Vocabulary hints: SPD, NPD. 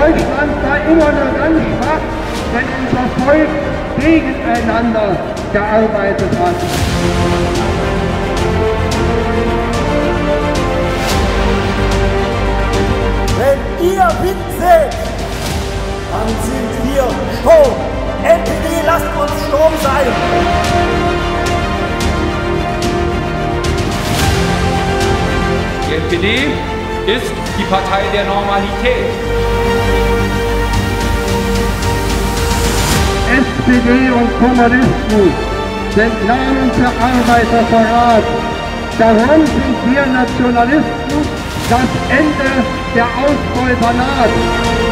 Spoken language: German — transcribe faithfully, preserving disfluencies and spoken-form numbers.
Deutschland war immer nur ganz schwach, wenn unser Volk gegeneinander gearbeitet hat. Wenn ihr Wind seht, dann sind wir Sturm. N P D, lasst uns Sturm sein! Die N P D ist die Partei der Normalität. S P D und Kommunisten sind Namen für Arbeiterverrat. Darum sind wir Nationalisten das Ende der Ausbeuter naht.